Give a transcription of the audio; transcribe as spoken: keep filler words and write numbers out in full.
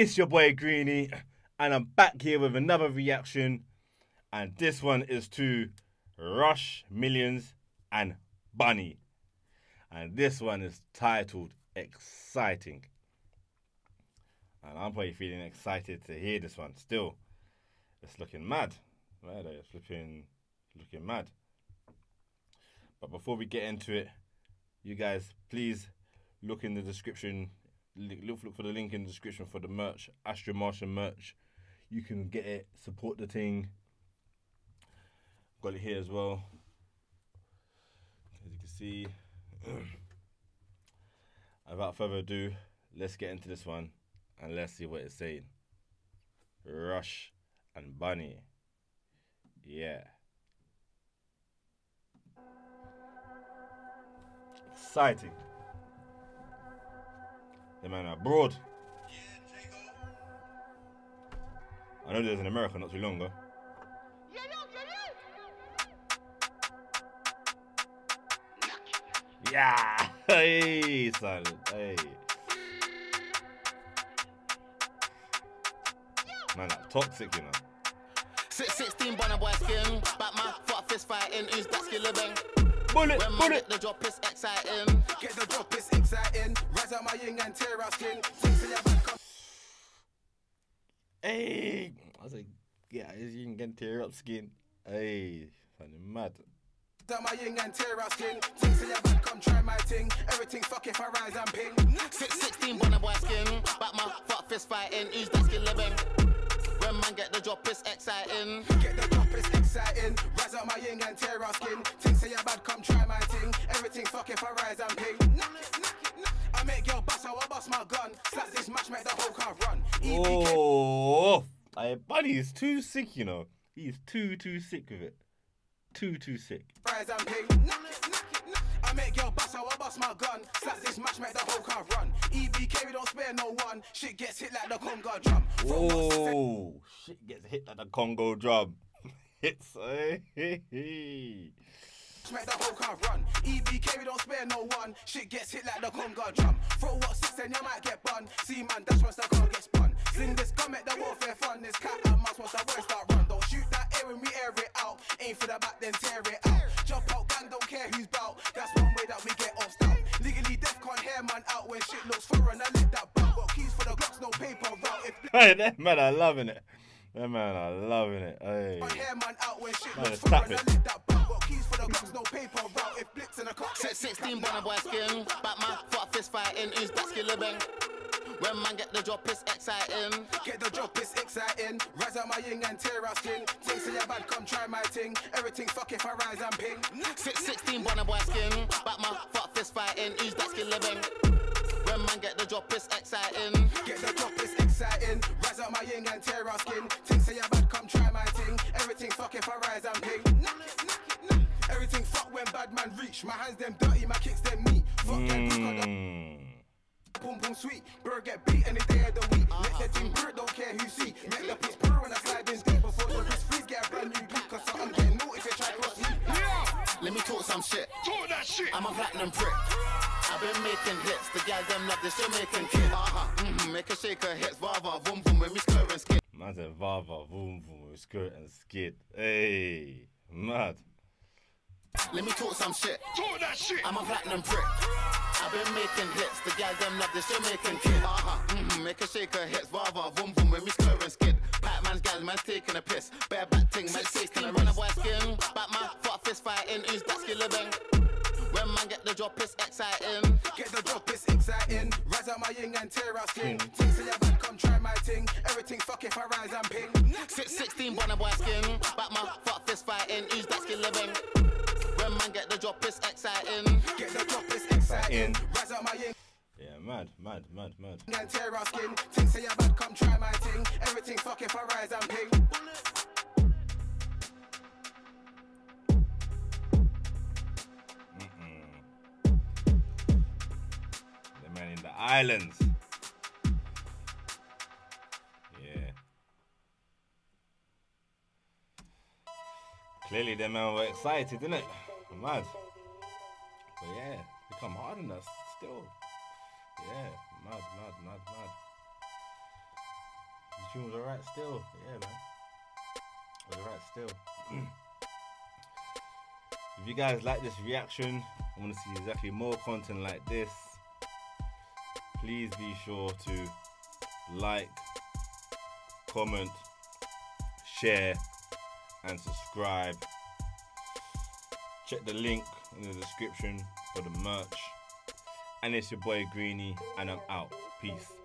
It's your boy Greeny, and I'm back here with another reaction, and this one is to Russ Millions and Buni, and this one is titled Exciting. And I'm probably feeling excited to hear this one still. It's looking mad. Right, it's flipping looking mad. But before we get into it, you guys, please look in the description. Look, look for the link in the description for the merch, Astro Martian merch. You can get it, support the thing. Got it here as well, as you can see. Without further ado, let's get into this one and let's see what it's saying. Russ and Buni. Yeah. Exciting. The man abroad. I know there's an America not too long ago. Yeah, hey, silent, hey. Man, that's toxic, you know. six sixteen burner boy skin, back my fuck fist fighting, who's that skiller bang? Bullet, when bullet. The job is exciting. Get the job is exciting. Rise out my ying and tear out skin. Hey, I was like, yeah, his ying and tear up skin. Hey, fucking mad. My ying and tear out skin. Things eleven, come try my thing. Everything fuck if I rise and ping. six sixteen bonnet boy skin. Back my fuck fist fighting. Who's that skin living? When man get the job is exciting. Get the job is exciting. Rise up my ying and tear out skin. Things say bad, come try my thing. Everything fuck if I rise and ping. I make your bust, I will bust my gun. Slash this match, make the whole car run. Oh, my buddy is too sick, you know. He's too, too sick with it. Too, too sick. Rise and ping. I make your bust, I will bust my gun. Slash this match, make the whole car run. E B K, we don't spare no one. Shit gets hit like the Congo drum. Oh, shit gets hit like the Congo drum. It's a hey, hey. Make the whole car run. E B K, we don't spare no one. Shit gets hit like the Congo drum. Throw what six and you might get bun. See man, that's once the car gets spun. Sing this gun, make the warfare fun. This cat and mouse once the words start run. Don't shoot that air when we air it out. Aim for the back, then tear it out. Jump out, gang, don't care who's bout. That's one way that we get off stout. Legally Defcon hair man out when shit looks foreign. I lift that bum. Got keys for the Glocks, no paper route. Hey, that man, I'm loving it. That man, I'm loving it. Hey. Hair man out when shit looks foreign. I lift that bum. Keys for the Glocks, no paper route. If blips in a cock. six sixteen burner boy skin. Back my fuck fist fighting. Who's that skiller bang? When man get the job, it's exciting. Get the job, it's exciting. Rise out my ying and tear out skin. Things say bad, come try my thing. Everything fuck if I rise and ping. six sixteen burner boy skin. Back my fuck fist fighting. Who's that skiller bang? When man get the job, it's exciting. Get the job, it's exciting. Rise out my ying and tear out skin. Things say bad, come try my thing. Everything fuck if I rise and ping. Everything fuck when bad man reach. My hands them dirty, my kicks them meat. Fuck mm. them, fuck them. Boom, boom, sweet. Bird get beat any day of the week. Uh-huh. Let the team bird, don't care who see. Make the piece purr when I slide in deep. Before the wrist freeze, get a brand new beat. Cause I'm getting naught if they try to rush me. Yeah. Let me talk some shit. Talk that shit. I'm a platinum prick. I've been making hits. The guys them love this Jamaican kid. Uh-huh. Mm-hmm. Make a shaker hits. Vava, boom, boom, when we stir and skid. Man said vava, boom, boom, when we stir and skid. Hey, mad. Let me talk some shit. Talk that shit. I'm a platinum prick. I've been making hits. The guys them love this Jamaican kid. Uh-huh. Mm-hmm. Make a shaker hits. Vava, boom, boom, when we stir and skid. Pac man's guys, man's taking a piss. Bare back ting, man's taking a run away skin. Back man, fuck fist fighting. Who's that skiller bang? When man get the job, it's exciting. Get the job, it's exciting. Rise out my ying and tear out skin. Things say bad, come try my thing. Everything fuck if I rise and ping. six sixteen burner boy skin. Back my fuck fist fighting. Who's that skiller bang? When man get the job, it's exciting. Get the job, it's exciting. Rise out my ying. Yeah, mad, mad, mad, mad. And tear out skin. Things say bad, come try my thing. Everything fuck if I rise and ping. In the islands, yeah. Clearly, them men were excited, didn't it? Mad, but yeah, they come hard on us still. Yeah, mad, mad, mad, mad. tune was alright still. Yeah, man. It was alright still. If you guys like this reaction, I want to see exactly more content like this, please be sure to like, comment, share and subscribe. Check the link in the description for the merch. And it's your boy Greeny, and I'm out. Peace.